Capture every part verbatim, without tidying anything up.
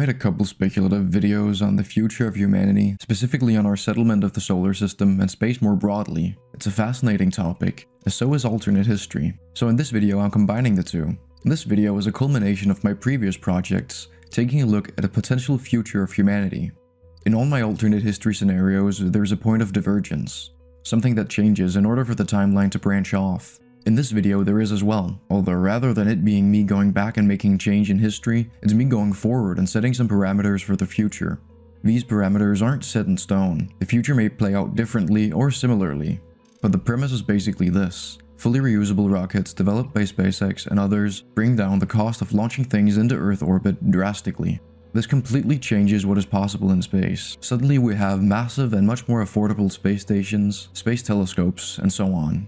made a couple speculative videos on the future of humanity, specifically on our settlement of the solar system and space more broadly. It's a fascinating topic, as so is alternate history. So in this video I'm combining the two. This video is a culmination of my previous projects, taking a look at a potential future of humanity. In all my alternate history scenarios, there's a point of divergence, something that changes in order for the timeline to branch off. In this video there is as well, although rather than it being me going back and making change in history, it's me going forward and setting some parameters for the future. These parameters aren't set in stone, the future may play out differently or similarly, but the premise is basically this. Fully reusable rockets developed by SpaceX and others bring down the cost of launching things into Earth orbit drastically. This completely changes what is possible in space. Suddenly we have massive and much more affordable space stations, space telescopes, and so on.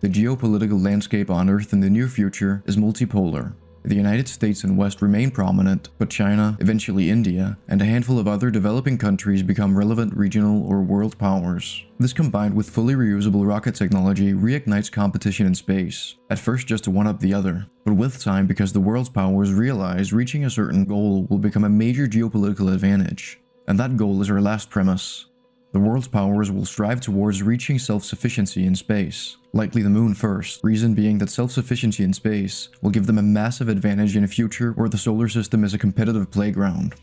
The geopolitical landscape on Earth in the near future is multipolar. The United States and West remain prominent, but China, eventually India, and a handful of other developing countries become relevant regional or world powers. This combined with fully reusable rocket technology reignites competition in space, at first just to one-up the other, but with time because the world's powers realize reaching a certain goal will become a major geopolitical advantage. And that goal is our last premise. The world's powers will strive towards reaching self-sufficiency in space, likely the moon first, reason being that self-sufficiency in space will give them a massive advantage in a future where the solar system is a competitive playground.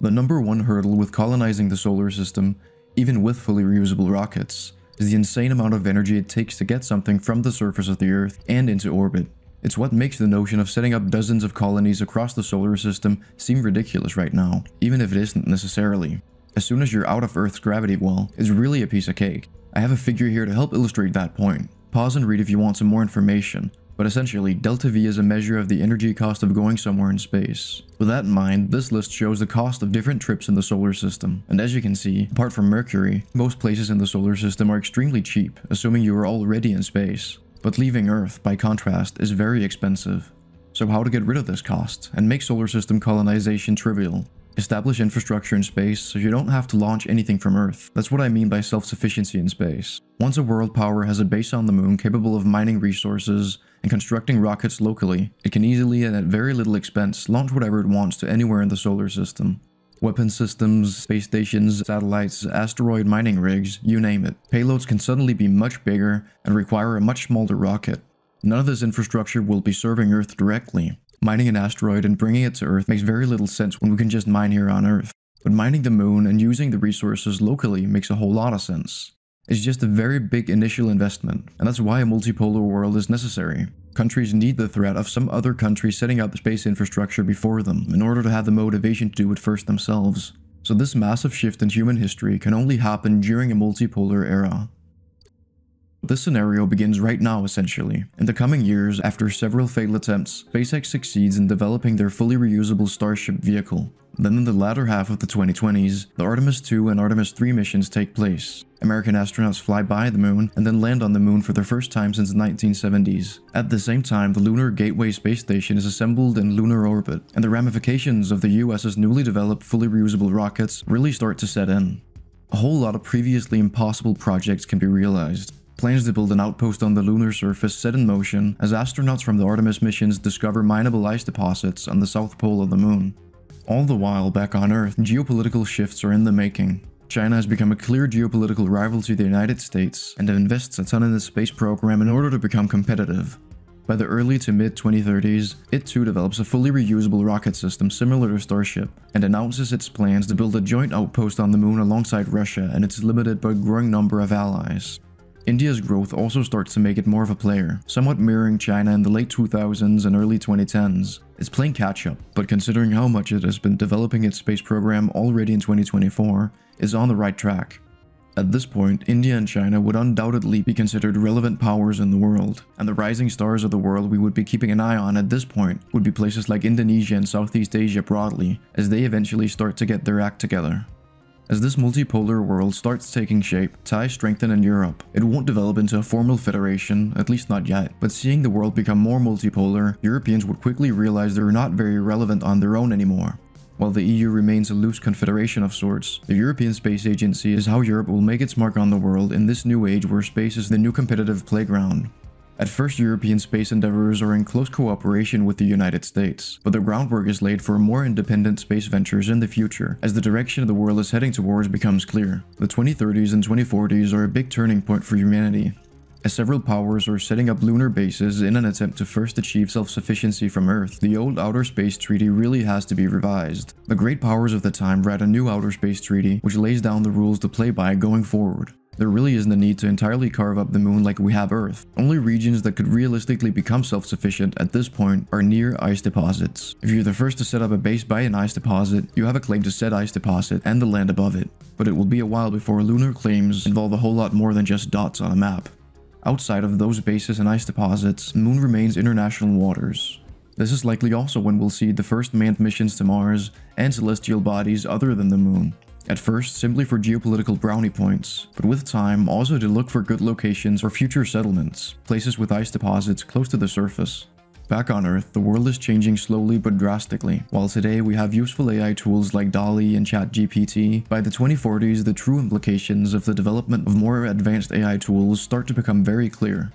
The number one hurdle with colonizing the solar system, even with fully reusable rockets, is the insane amount of energy it takes to get something from the surface of the Earth and into orbit. It's what makes the notion of setting up dozens of colonies across the solar system seem ridiculous right now, even if it isn't necessarily. As soon as you're out of Earth's gravity well, it's really a piece of cake. I have a figure here to help illustrate that point. Pause and read if you want some more information, but essentially, delta V is a measure of the energy cost of going somewhere in space. With that in mind, this list shows the cost of different trips in the solar system, and as you can see, apart from Mercury, most places in the solar system are extremely cheap, assuming you are already in space. But leaving Earth, by contrast, is very expensive. So how to get rid of this cost, and make solar system colonization trivial? Establish infrastructure in space so you don't have to launch anything from Earth. That's what I mean by self-sufficiency in space. Once a world power has a base on the moon capable of mining resources and constructing rockets locally, it can easily and at very little expense launch whatever it wants to anywhere in the solar system. Weapon systems, space stations, satellites, asteroid mining rigs, you name it. Payloads can suddenly be much bigger and require a much smaller rocket. None of this infrastructure will be serving Earth directly. Mining an asteroid and bringing it to Earth makes very little sense when we can just mine here on Earth. But mining the moon and using the resources locally makes a whole lot of sense. It's just a very big initial investment, and that's why a multipolar world is necessary. Countries need the threat of some other country setting up space infrastructure before them in order to have the motivation to do it first themselves. So this massive shift in human history can only happen during a multipolar era. This scenario begins right now, essentially. In the coming years, after several failed attempts, SpaceX succeeds in developing their fully reusable Starship vehicle. Then in the latter half of the twenty twenties, the Artemis two and Artemis three missions take place. American astronauts fly by the moon and then land on the moon for the first time since the nineteen seventies. At the same time, the Lunar Gateway space station is assembled in lunar orbit, and the ramifications of the US's newly developed fully reusable rockets really start to set in. A whole lot of previously impossible projects can be realized. Plans to build an outpost on the lunar surface set in motion as astronauts from the Artemis missions discover mineable ice deposits on the south pole of the moon. All the while, back on Earth, geopolitical shifts are in the making. China has become a clear geopolitical rival to the United States and invests a ton in its space program in order to become competitive. By the early to mid twenty thirties, it too develops a fully reusable rocket system similar to Starship, and announces its plans to build a joint outpost on the moon alongside Russia and its limited but growing number of allies. India's growth also starts to make it more of a player, somewhat mirroring China in the late two thousands and early twenty tens. It's playing catch-up, but considering how much it has been developing its space program already in twenty twenty-four, is on the right track. At this point, India and China would undoubtedly be considered relevant powers in the world, and the rising stars of the world we would be keeping an eye on at this point would be places like Indonesia and Southeast Asia broadly, as they eventually start to get their act together. As this multipolar world starts taking shape, ties strengthen in Europe. It won't develop into a formal federation, at least not yet, but seeing the world become more multipolar, Europeans would quickly realize they're not very relevant on their own anymore. While the E U remains a loose confederation of sorts, the European Space Agency is how Europe will make its mark on the world in this new age where space is the new competitive playground. At first, European space endeavors are in close cooperation with the United States, but the groundwork is laid for more independent space ventures in the future, as the direction the world is heading towards becomes clear. The twenty thirties and twenty forties are a big turning point for humanity, as several powers are setting up lunar bases in an attempt to first achieve self-sufficiency from Earth. The old Outer Space Treaty really has to be revised. The great powers of the time read a new Outer Space Treaty, which lays down the rules to play by going forward. There really isn't a need to entirely carve up the moon like we have Earth. Only regions that could realistically become self-sufficient at this point are near ice deposits. If you're the first to set up a base by an ice deposit, you have a claim to said ice deposit and the land above it. But it will be a while before lunar claims involve a whole lot more than just dots on a map. Outside of those bases and ice deposits, the moon remains international waters. This is likely also when we'll see the first manned missions to Mars and celestial bodies other than the moon. At first, simply for geopolitical brownie points, but with time, also to look for good locations for future settlements, places with ice deposits close to the surface. Back on Earth, the world is changing slowly but drastically. While today we have useful A I tools like DALL-E and ChatGPT, by the twenty forties the true implications of the development of more advanced A I tools start to become very clear.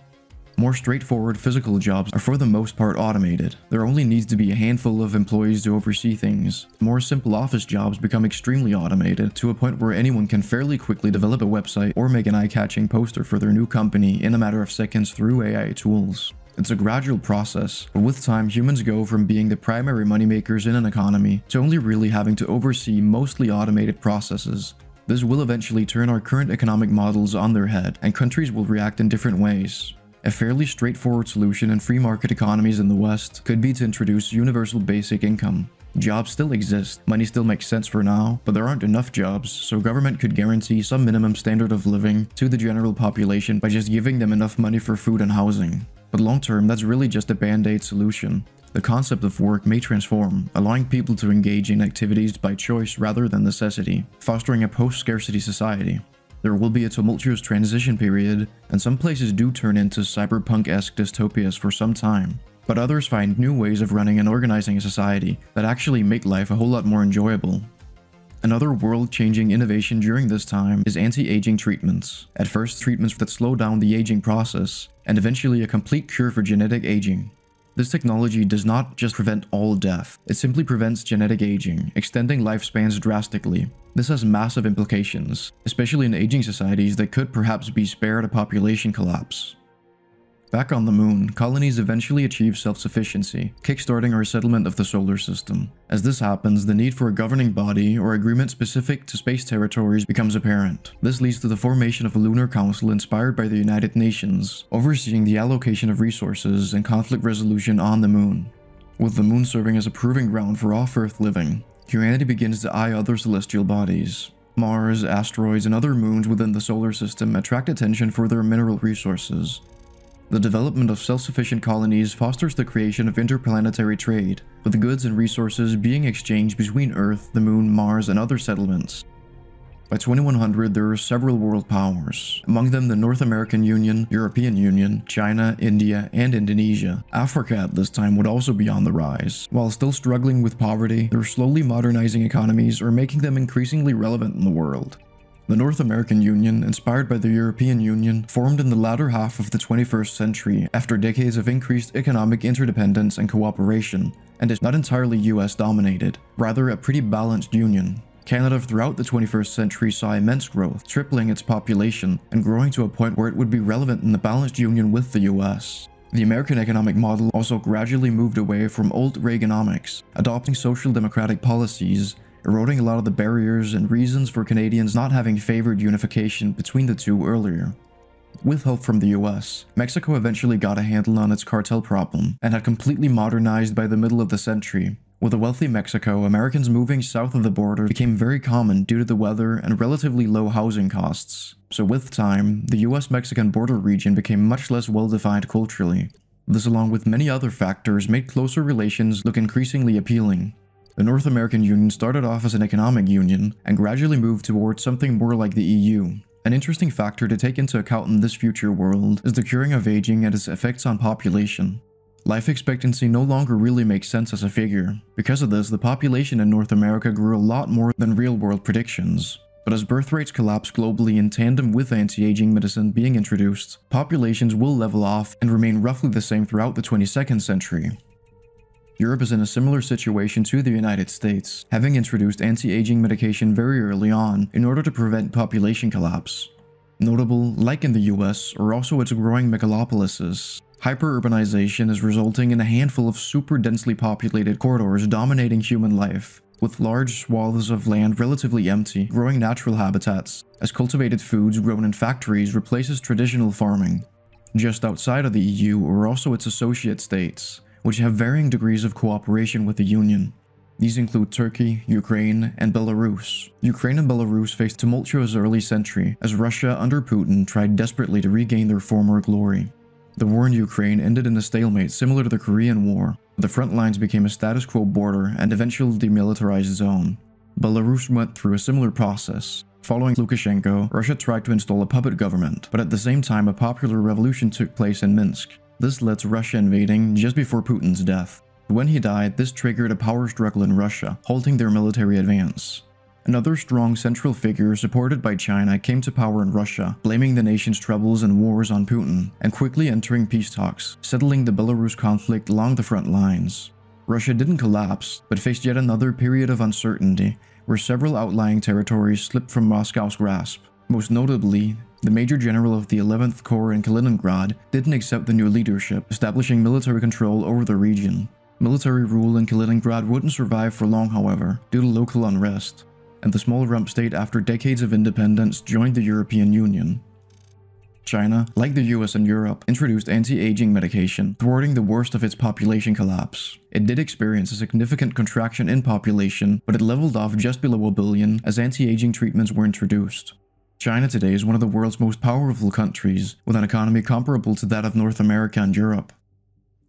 More straightforward physical jobs are for the most part automated. There only needs to be a handful of employees to oversee things. More simple office jobs become extremely automated, to a point where anyone can fairly quickly develop a website or make an eye-catching poster for their new company in a matter of seconds through A I tools. It's a gradual process, but with time humans go from being the primary moneymakers in an economy to only really having to oversee mostly automated processes. This will eventually turn our current economic models on their head, and countries will react in different ways. A fairly straightforward solution in free market economies in the West could be to introduce universal basic income. Jobs still exist, money still makes sense for now, but there aren't enough jobs, so government could guarantee some minimum standard of living to the general population by just giving them enough money for food and housing. But long term, that's really just a band-aid solution. The concept of work may transform, allowing people to engage in activities by choice rather than necessity, fostering a post-scarcity society. There will be a tumultuous transition period, and some places do turn into cyberpunk-esque dystopias for some time, but others find new ways of running and organizing a society that actually make life a whole lot more enjoyable. Another world-changing innovation during this time is anti-aging treatments. At first, treatments that slow down the aging process, and eventually a complete cure for genetic aging. This technology does not just prevent all death, it simply prevents genetic aging, extending lifespans drastically. This has massive implications, especially in aging societies that could perhaps be spared a population collapse. Back on the moon, colonies eventually achieve self-sufficiency, kickstarting our settlement of the solar system. As this happens, the need for a governing body or agreement specific to space territories becomes apparent. This leads to the formation of a lunar council inspired by the United Nations, overseeing the allocation of resources and conflict resolution on the moon. With the moon serving as a proving ground for off-Earth living, humanity begins to eye other celestial bodies. Mars, asteroids, and other moons within the solar system attract attention for their mineral resources. The development of self-sufficient colonies fosters the creation of interplanetary trade, with goods and resources being exchanged between Earth, the Moon, Mars, and other settlements. By twenty-one hundred, there are several world powers, among them the North American Union, European Union, China, India, and Indonesia. Africa at this time would also be on the rise. While still struggling with poverty, they're slowly modernizing economies or making them increasingly relevant in the world. The North American Union, inspired by the European Union, formed in the latter half of the twenty-first century after decades of increased economic interdependence and cooperation, and is not entirely U S dominated, rather a pretty balanced union. Canada throughout the twenty-first century saw immense growth, tripling its population and growing to a point where it would be relevant in the balanced union with the U S. The American economic model also gradually moved away from old Reaganomics, adopting social democratic policies, eroding a lot of the barriers and reasons for Canadians not having favored unification between the two earlier. With help from the U S, Mexico eventually got a handle on its cartel problem and had completely modernized by the middle of the century. With a wealthy Mexico, Americans moving south of the border became very common due to the weather and relatively low housing costs. So with time, the U S-Mexican border region became much less well-defined culturally. This, along with many other factors, made closer relations look increasingly appealing. The North American Union started off as an economic union and gradually moved towards something more like the E U. An interesting factor to take into account in this future world is the curing of aging and its effects on population. Life expectancy no longer really makes sense as a figure. Because of this, the population in North America grew a lot more than real-world predictions. But as birth rates collapse globally in tandem with anti-aging medicine being introduced, populations will level off and remain roughly the same throughout the twenty-second century. Europe is in a similar situation to the United States, having introduced anti-aging medication very early on in order to prevent population collapse. Notable, like in the U S, are also its growing megalopolises. Hyperurbanization is resulting in a handful of super densely populated corridors dominating human life, with large swaths of land relatively empty, growing natural habitats, as cultivated foods grown in factories replaces traditional farming. Just outside of the E U are also its associate states, which have varying degrees of cooperation with the Union. These include Turkey, Ukraine, and Belarus. Ukraine and Belarus faced tumultuous early century, as Russia under Putin tried desperately to regain their former glory. The war in Ukraine ended in a stalemate similar to the Korean War. The front lines became a status quo border and eventual demilitarized zone. Belarus went through a similar process. Following Lukashenko, Russia tried to install a puppet government, but at the same time a popular revolution took place in Minsk. This led to Russia invading just before Putin's death. When he died, this triggered a power struggle in Russia, halting their military advance. Another strong central figure supported by China came to power in Russia, blaming the nation's troubles and wars on Putin, and quickly entering peace talks, settling the Belarus conflict along the front lines. Russia didn't collapse, but faced yet another period of uncertainty, where several outlying territories slipped from Moscow's grasp. Most notably, the Major General of the eleventh corps in Kaliningrad didn't accept the new leadership, establishing military control over the region. Military rule in Kaliningrad wouldn't survive for long, however, due to local unrest, and the small rump state after decades of independence joined the European Union. China, like the U S and Europe, introduced anti-aging medication, thwarting the worst of its population collapse. It did experience a significant contraction in population, but it leveled off just below a billion as anti-aging treatments were introduced. China today is one of the world's most powerful countries, with an economy comparable to that of North America and Europe.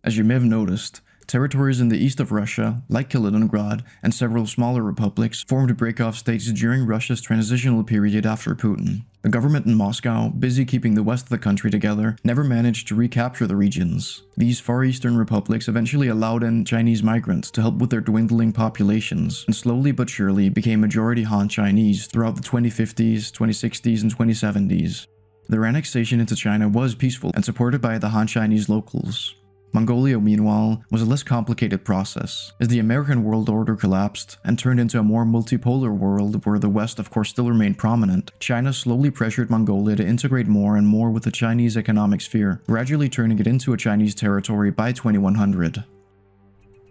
As you may have noticed, territories in the east of Russia, like Kaliningrad, and several smaller republics, formed break-off states during Russia's transitional period after Putin. The government in Moscow, busy keeping the west of the country together, never managed to recapture the regions. These far eastern republics eventually allowed in Chinese migrants to help with their dwindling populations, and slowly but surely became majority Han Chinese throughout the twenty fifties, twenty sixties, and twenty seventies. Their annexation into China was peaceful and supported by the Han Chinese locals. Mongolia, meanwhile, was a less complicated process, as the American world order collapsed and turned into a more multipolar world where the West of course still remained prominent. China slowly pressured Mongolia to integrate more and more with the Chinese economic sphere, gradually turning it into a Chinese territory by twenty-one hundred.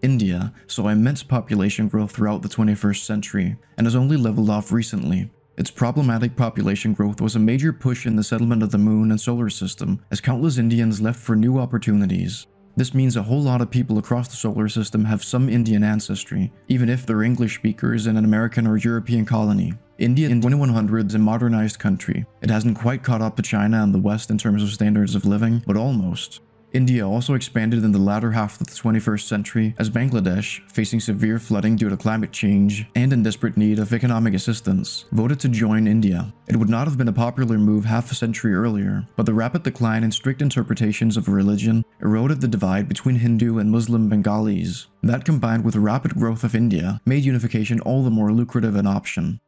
India saw immense population growth throughout the twenty-first century, and has only leveled off recently. Its problematic population growth was a major push in the settlement of the moon and solar system, as countless Indians left for new opportunities. This means a whole lot of people across the solar system have some Indian ancestry, even if they're English speakers in an American or European colony. India in twenty-one hundred is a modernized country. It hasn't quite caught up to China and the West in terms of standards of living, but almost. India also expanded in the latter half of the twenty-first century as Bangladesh, facing severe flooding due to climate change and in desperate need of economic assistance, voted to join India. It would not have been a popular move half a century earlier, but the rapid decline in strict interpretations of religion eroded the divide between Hindu and Muslim Bengalis. That, combined with the rapid growth of India, made unification all the more lucrative an option.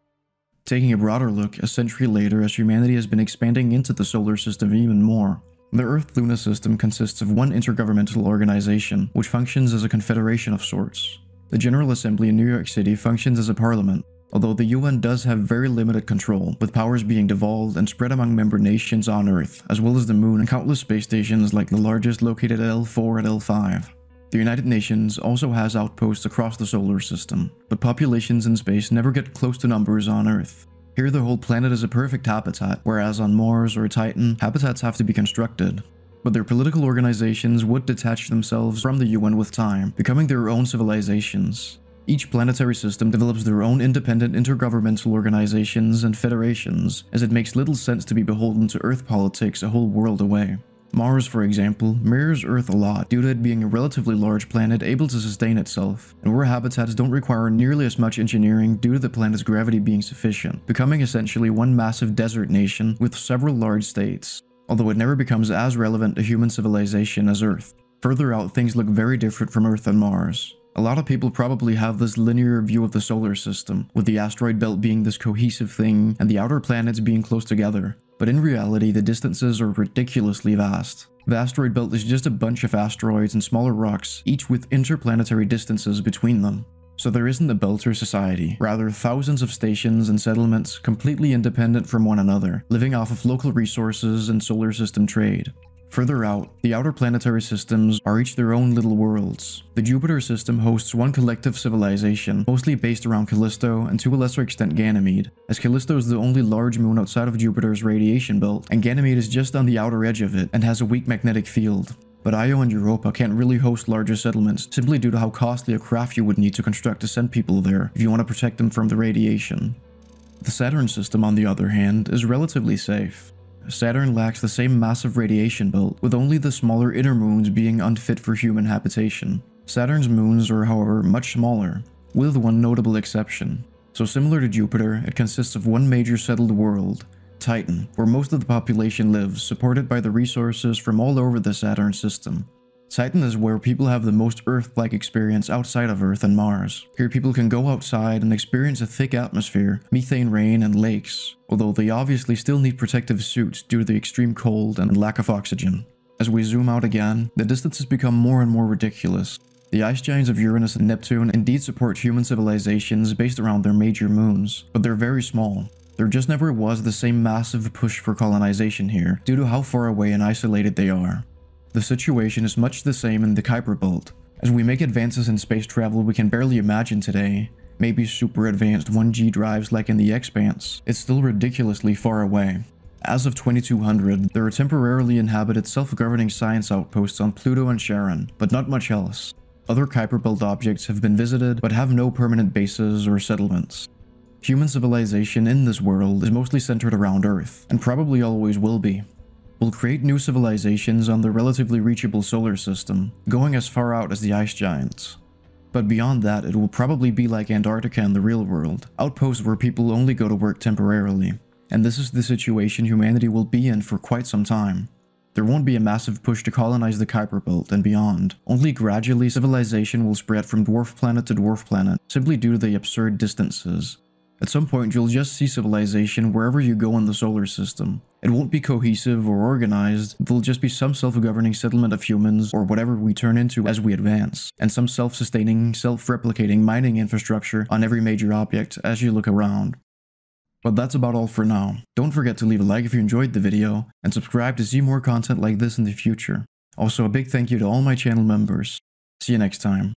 Taking a broader look a century later as humanity has been expanding into the solar system even more, the Earth-Luna system consists of one intergovernmental organization, which functions as a confederation of sorts. The General Assembly in New York City functions as a parliament, although the U N does have very limited control, with powers being devolved and spread among member nations on Earth, as well as the Moon and countless space stations like the largest located at L four and L five. The United Nations also has outposts across the solar system, but populations in space never get close to numbers on Earth. Here the whole planet is a perfect habitat, whereas on Mars or Titan, habitats have to be constructed. But their political organizations would detach themselves from the U N with time, becoming their own civilizations. Each planetary system develops their own independent intergovernmental organizations and federations, as it makes little sense to be beholden to Earth politics a whole world away. Mars, for example, mirrors Earth a lot due to it being a relatively large planet able to sustain itself, and where habitats don't require nearly as much engineering due to the planet's gravity being sufficient, becoming essentially one massive desert nation with several large states, although it never becomes as relevant to human civilization as Earth. Further out, things look very different from Earth and Mars. A lot of people probably have this linear view of the solar system, with the asteroid belt being this cohesive thing and the outer planets being close together. But in reality, the distances are ridiculously vast. The asteroid belt is just a bunch of asteroids and smaller rocks, each with interplanetary distances between them. So there isn't a belt or society, rather thousands of stations and settlements completely independent from one another, living off of local resources and solar system trade. Further out, the outer planetary systems are each their own little worlds. The Jupiter system hosts one collective civilization, mostly based around Callisto and to a lesser extent Ganymede, as Callisto is the only large moon outside of Jupiter's radiation belt, and Ganymede is just on the outer edge of it and has a weak magnetic field. But Io and Europa can't really host larger settlements, simply due to how costly a craft you would need to construct to send people there if you want to protect them from the radiation. The Saturn system, on the other hand, is relatively safe. Saturn lacks the same massive radiation belt, with only the smaller inner moons being unfit for human habitation. Saturn's moons are, however, much smaller, with one notable exception. So similar to Jupiter, it consists of one major settled world, Titan, where most of the population lives, supported by the resources from all over the Saturn system. Titan is where people have the most Earth-like experience outside of Earth and Mars. Here people can go outside and experience a thick atmosphere, methane rain, and lakes, although they obviously still need protective suits due to the extreme cold and lack of oxygen. As we zoom out again, the distances become more and more ridiculous. The ice giants of Uranus and Neptune indeed support human civilizations based around their major moons, but they're very small. There just never was the same massive push for colonization here, due to how far away and isolated they are. The situation is much the same in the Kuiper Belt. As we make advances in space travel we can barely imagine today, maybe super advanced one G drives like in the Expanse, it's still ridiculously far away. As of twenty-two hundred, there are temporarily inhabited self-governing science outposts on Pluto and Charon, but not much else. Other Kuiper Belt objects have been visited, but have no permanent bases or settlements. Human civilization in this world is mostly centered around Earth, and probably always will be. We'll create new civilizations on the relatively reachable solar system, going as far out as the ice giants. But beyond that, it will probably be like Antarctica in the real world, outposts where people only go to work temporarily. And this is the situation humanity will be in for quite some time. There won't be a massive push to colonize the Kuiper Belt and beyond. Only gradually civilization will spread from dwarf planet to dwarf planet, simply due to the absurd distances. At some point, you'll just see civilization wherever you go in the solar system. It won't be cohesive or organized, there'll just be some self-governing settlement of humans or whatever we turn into as we advance, and some self-sustaining, self-replicating mining infrastructure on every major object as you look around. But that's about all for now. Don't forget to leave a like if you enjoyed the video, and subscribe to see more content like this in the future. Also, a big thank you to all my channel members. See you next time.